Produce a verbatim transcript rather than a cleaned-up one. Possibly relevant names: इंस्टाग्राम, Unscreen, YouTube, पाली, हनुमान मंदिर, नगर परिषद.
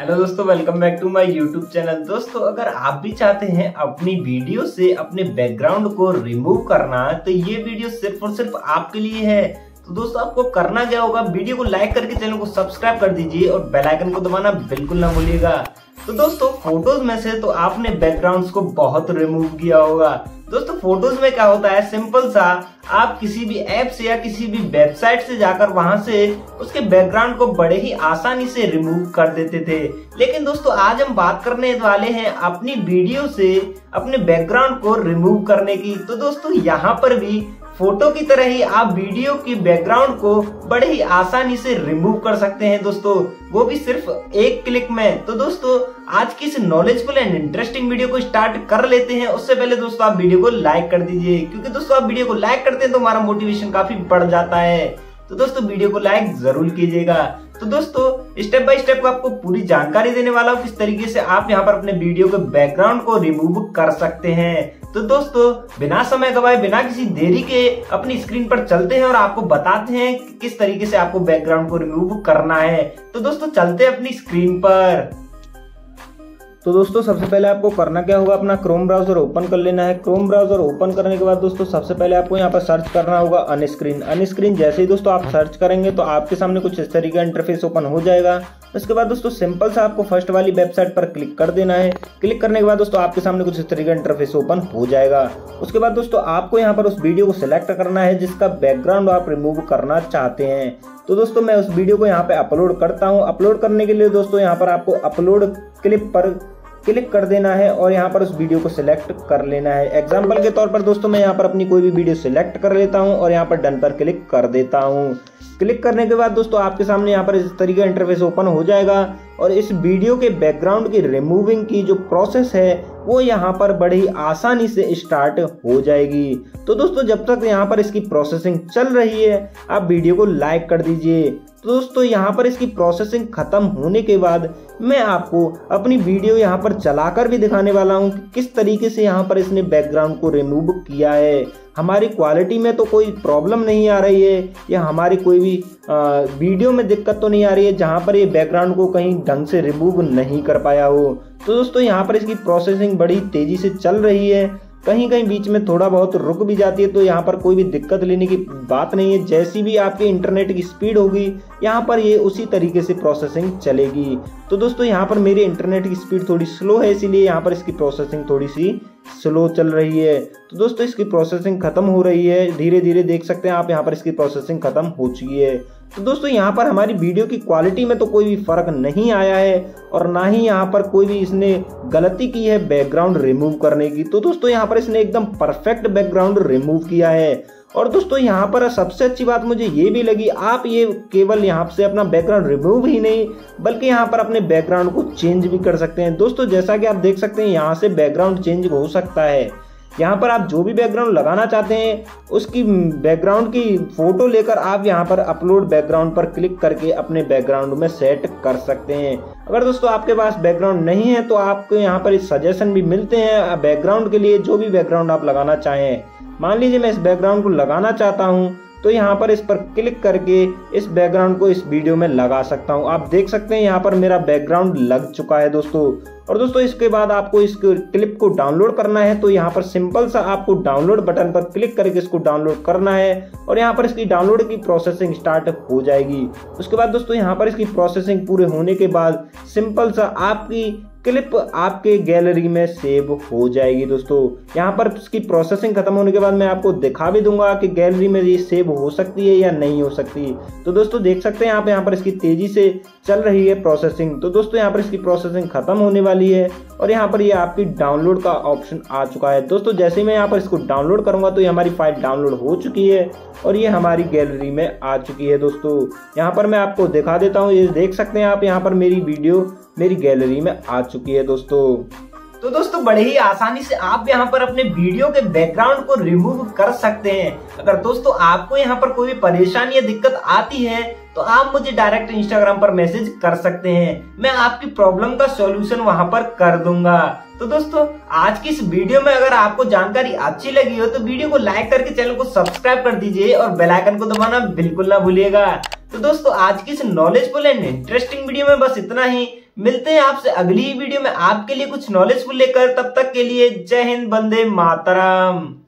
Hello दोस्तों, welcome back to my YouTube channel. दोस्तों, अगर आप भी चाहते हैं अपनी वीडियो से अपने बैकग्राउंड को रिमूव करना, तो ये वीडियो सिर्फ और सिर्फ आपके लिए है। तो दोस्तों, आपको करना क्या होगा, वीडियो को लाइक करके चैनल को सब्सक्राइब कर दीजिए और बेल आइकन को दबाना बिल्कुल ना भूलिएगा। तो दोस्तों, फोटोज में से तो आपने बैकग्राउंड्स को बहुत रिमूव किया होगा। दोस्तों, फोटोज में क्या होता है, सिंपल सा आप किसी भी ऐप से या किसी भी वेबसाइट से जाकर वहां से उसके बैकग्राउंड को बड़े ही आसानी से रिमूव कर देते थे। लेकिन दोस्तों, आज हम बात करने वाले हैं अपनी वीडियो से अपने बैकग्राउंड को रिमूव करने की। तो दोस्तों, यहाँ पर भी फोटो की तरह ही आप वीडियो की बैकग्राउंड को बड़े ही आसानी से रिमूव कर सकते हैं दोस्तों, वो भी सिर्फ एक क्लिक में। तो दोस्तों, आज की इस नॉलेजफुल एंड इंटरेस्टिंग वीडियो को स्टार्ट कर लेते हैं। उससे पहले दोस्तों, आप वीडियो को लाइक कर दीजिए, क्योंकि दोस्तों आप वीडियो को लाइक करते हैं तो हमारा मोटिवेशन काफी बढ़ जाता है। तो दोस्तों, वीडियो को लाइक जरूर कीजिएगा। तो दोस्तों, स्टेप बाय स्टेप आपको पूरी जानकारी देने वाला हूँ किस तरीके से आप यहाँ पर अपने वीडियो के बैकग्राउंड को रिमूव कर सकते हैं। तो दोस्तों, बिना समय गवाए बिना किसी देरी के अपनी स्क्रीन पर चलते हैं और आपको बताते हैं कि किस तरीके से आपको बैकग्राउंड को रिमूव करना है। तो दोस्तों, चलते हैं अपनी स्क्रीन पर। तो दोस्तों, सबसे पहले आपको करना क्या होगा, अपना क्रोम ब्राउजर ओपन कर लेना है। क्रोम ब्राउजर ओपन करने के बाद दोस्तों, सबसे पहले आपको यहाँ पर सर्च करना होगा अनस्क्रीन। अनस्क्रीन जैसे ही दोस्तों आप सर्च करेंगे तो आपके सामने कुछ इस तरीके का इंटरफेस ओपन हो जाएगा। उसके बाद दोस्तों, सिंपल सा आपको फर्स्ट वाली वेबसाइट पर क्लिक कर देना है। क्लिक करने के बाद दोस्तों, आपके सामने कुछ इस तरीके का इंटरफेस ओपन हो जाएगा। उसके बाद दोस्तों, आपको यहाँ पर उस वीडियो को सिलेक्ट करना है जिसका बैकग्राउंड आप रिमूव करना चाहते हैं। तो दोस्तों, मैं उस वीडियो को यहाँ पे अपलोड करता हूँ। अपलोड करने के लिए दोस्तों, यहाँ पर आपको अपलोड क्लिप पर क्लिक कर देना है और यहाँ पर उस वीडियो को सिलेक्ट कर लेना है। एग्जाम्पल के तौर पर दोस्तों, मैं यहाँ पर अपनी कोई भी वीडियो सिलेक्ट कर लेता हूँ और यहाँ पर डन पर क्लिक कर देता हूँ। क्लिक करने के बाद दोस्तों, आपके सामने यहाँ पर इस तरीके का इंटरफेस ओपन हो जाएगा और इस वीडियो के बैकग्राउंड की रिमूविंग की जो प्रोसेस है वो यहाँ पर बड़ी आसानी से स्टार्ट हो जाएगी। तो दोस्तों, जब तक यहाँ पर इसकी प्रोसेसिंग चल रही है, आप वीडियो को लाइक कर दीजिए। तो दोस्तों, यहाँ पर इसकी प्रोसेसिंग खत्म होने के बाद मैं आपको अपनी वीडियो यहाँ पर चलाकर भी दिखाने वाला हूँ कि किस तरीके से यहाँ पर इसने बैकग्राउंड को रिमूव किया है। हमारी क्वालिटी में तो कोई प्रॉब्लम नहीं आ रही है या हमारी कोई भी आ, वीडियो में दिक्कत तो नहीं आ रही है जहाँ पर ये बैकग्राउंड को कहीं ढंग से रिमूव नहीं कर पाया हो। तो दोस्तों, यहाँ पर इसकी प्रोसेसिंग बड़ी तेज़ी से चल रही है, कहीं कहीं बीच में थोड़ा बहुत रुक भी जाती है। तो यहाँ पर कोई भी दिक्कत लेने की बात नहीं है, जैसी भी आपके इंटरनेट की स्पीड होगी यहाँ पर ये उसी तरीके से प्रोसेसिंग चलेगी। तो दोस्तों, यहाँ पर मेरे इंटरनेट की स्पीड थोड़ी स्लो है, इसीलिए यहाँ पर इसकी प्रोसेसिंग थोड़ी सी स्लो चल रही है। तो दोस्तों, इसकी प्रोसेसिंग खत्म हो रही है, धीरे धीरे देख सकते हैं आप यहाँ पर इसकी प्रोसेसिंग खत्म हो चुकी है। तो दोस्तों, यहाँ पर हमारी वीडियो की क्वालिटी में तो कोई भी फर्क नहीं आया है और ना ही यहाँ पर कोई भी इसने गलती की है बैकग्राउंड रिमूव करने की। तो दोस्तों, यहाँ पर इसने एकदम परफेक्ट बैकग्राउंड रिमूव किया है। और दोस्तों, यहाँ पर सबसे अच्छी बात मुझे ये भी लगी, आप ये केवल यहाँ से अपना बैकग्राउंड रिमूव ही नहीं बल्कि यहाँ पर अपने बैकग्राउंड को चेंज भी कर सकते हैं। दोस्तों, जैसा कि आप देख सकते हैं यहाँ से बैकग्राउंड चेंज हो सकता है। यहाँ पर आप जो भी बैकग्राउंड लगाना चाहते हैं उसकी बैकग्राउंड की फ़ोटो लेकर आप यहाँ पर अपलोड बैकग्राउंड पर क्लिक करके अपने बैकग्राउंड में सेट कर सकते हैं। अगर दोस्तों आपके पास बैकग्राउंड नहीं है तो आपको यहाँ पर सजेशन भी मिलते हैं बैकग्राउंड के लिए, जो भी बैकग्राउंड आप लगाना चाहें। मान लीजिए मैं इस बैकग्राउंड को लगाना चाहता हूँ, तो यहाँ पर इस पर क्लिक करके इस बैकग्राउंड को इस वीडियो में लगा सकता हूँ। आप देख सकते हैं यहाँ पर मेरा बैकग्राउंड लग चुका है दोस्तों। और दोस्तों, इसके बाद आपको इस क्लिप को डाउनलोड करना है। तो यहाँ पर सिंपल सा आपको डाउनलोड बटन पर क्लिक करके इसको डाउनलोड करना है और यहाँ पर इसकी डाउनलोड की प्रोसेसिंग स्टार्ट हो जाएगी। उसके बाद दोस्तों, यहाँ पर इसकी प्रोसेसिंग पूरे होने के बाद सिंपल सा आपकी क्लिप आपके गैलरी में सेव हो जाएगी। दोस्तों, यहाँ पर इसकी प्रोसेसिंग खत्म होने के बाद मैं आपको दिखा भी दूंगा कि गैलरी में ये सेव हो सकती है या नहीं हो सकती। तो दोस्तों, देख सकते हैं आप यहाँ पर इसकी तेजी से चल रही है प्रोसेसिंग। तो दोस्तों, यहाँ पर इसकी प्रोसेसिंग खत्म होने वाली है और यहाँ पर ये आपकी डाउनलोड का ऑप्शन आ चुका है। दोस्तों, जैसे ही मैं यहाँ पर इसको डाउनलोड करूँगा तो ये हमारी फाइल डाउनलोड हो चुकी है और ये हमारी गैलरी में आ चुकी है। दोस्तों, यहाँ पर मैं आपको दिखा देता हूँ, ये देख सकते हैं आप यहाँ पर मेरी वीडियो मेरी गैलरी में आ चुकी है दोस्तों। तो दोस्तों, बड़े ही आसानी से आप यहाँ पर अपने वीडियो के बैकग्राउंड को रिमूव कर सकते हैं। अगर दोस्तों आपको यहाँ पर कोई भी परेशानी या दिक्कत आती है तो आप मुझे डायरेक्ट इंस्टाग्राम पर मैसेज कर सकते हैं, मैं आपकी प्रॉब्लम का सॉल्यूशन वहां पर कर दूंगा। तो दोस्तों, आज की इस वीडियो में अगर आपको जानकारी अच्छी लगी हो तो वीडियो को लाइक करके चैनल को सब्सक्राइब कर दीजिए और बेल आइकन को दबाना बिल्कुल ना भूलिएगा। तो दोस्तों, आज की इस नॉलेजफुल एंड इंटरेस्टिंग वीडियो में बस इतना ही। मिलते हैं आपसे अगली वीडियो में आपके लिए कुछ नॉलेजफुल लेकर। तब तक के लिए जय हिंद, वंदे मातरम।